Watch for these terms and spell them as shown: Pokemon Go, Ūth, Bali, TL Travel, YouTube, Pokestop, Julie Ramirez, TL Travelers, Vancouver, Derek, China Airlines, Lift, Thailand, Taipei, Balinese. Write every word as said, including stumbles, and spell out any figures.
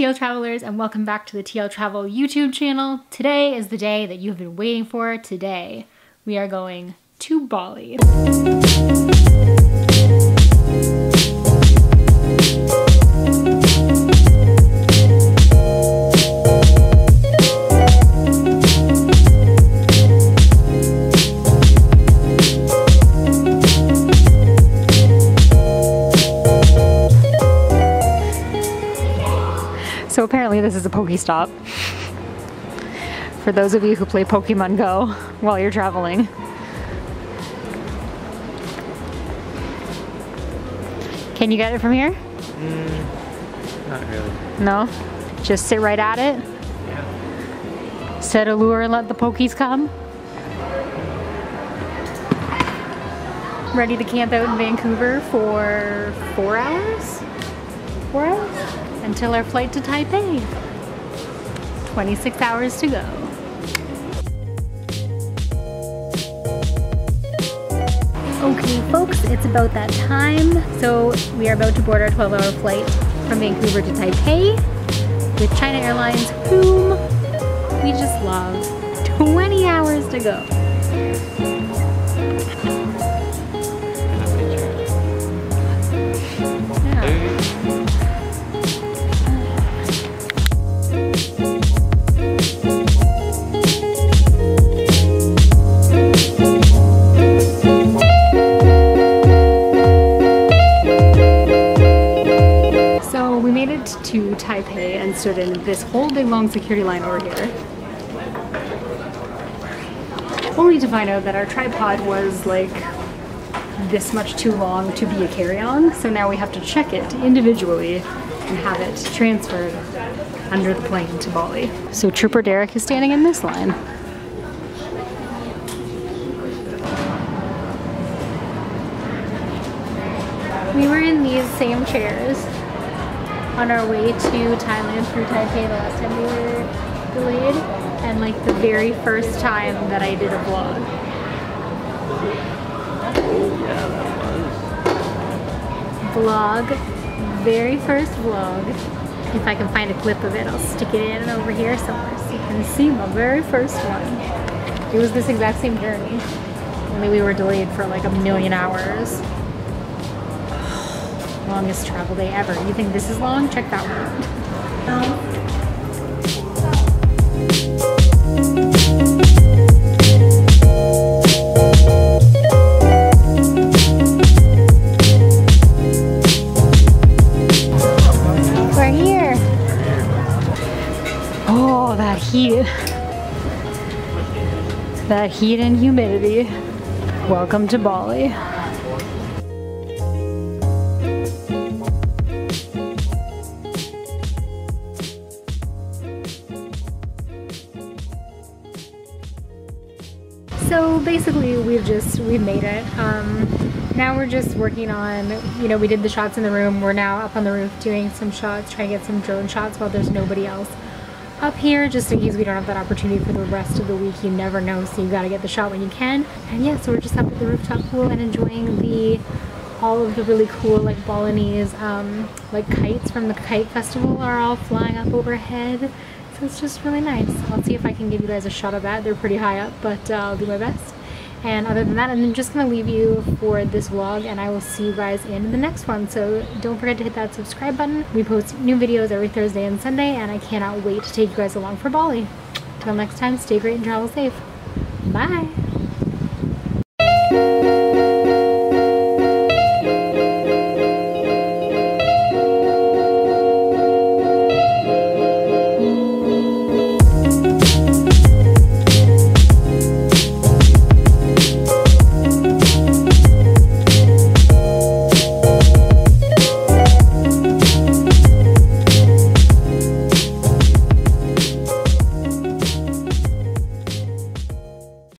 T L Travelers, and welcome back to the T L Travel YouTube channel. Today is the day that you've been waiting for. Today, we are going to Bali. So apparently this is a Pokestop for those of you who play Pokemon Go while you're traveling. Can you get it from here? Mm, not really. No? Just sit right at it? Yeah. Set a lure and let the Pokies come? Ready to camp out in Vancouver for four hours? Four hours? Until our flight to Taipei. twenty-six hours to go. Okay folks, it's about that time. So we are about to board our twelve hour flight from Vancouver to Taipei with China Airlines, whom we just love. twenty hours to go. To Taipei and stood in this whole big long security line over here, only to find out that our tripod was like this much too long to be a carry-on, so now we have to check it individually and have it transferred under the plane to Bali. So Trooper Derek is standing in this line. We were in these same chairs on our way to Thailand through Taipei the last time we were delayed, and like the very first time that I did a vlog. Oh yeah, that was. Vlog, very first vlog. If I can find a clip of it, I'll stick it in over here somewhere so you can see my very first one. It was this exact same journey, only we were delayed for like a million hours. Longest travel day ever. You think this is long? Check that one out. Um, we're here. Oh, that heat. That heat and humidity. Welcome to Bali. So basically we've just, we've made it. Um, now we're just working on, you know, we did the shots in the room. We're now up on the roof doing some shots, trying to get some drone shots while there's nobody else up here, just in case we don't have that opportunity for the rest of the week. You never know, so you gotta get the shot when you can. And yeah, so we're just up at the rooftop pool and enjoying the, all of the really cool like Balinese, um, like kites from the kite festival are all flying up overhead. It's just really nice. I'll see if I can give you guys a shot of that. They're pretty high up, but uh, I'll do my best. And other than that, I'm just going to leave you for this vlog, and I will see you guys in the next one. So don't forget to hit that subscribe button. We post new videos every Thursday and Sunday, and I cannot wait to take you guys along for Bali. Till next time, stay great and travel safe. Bye!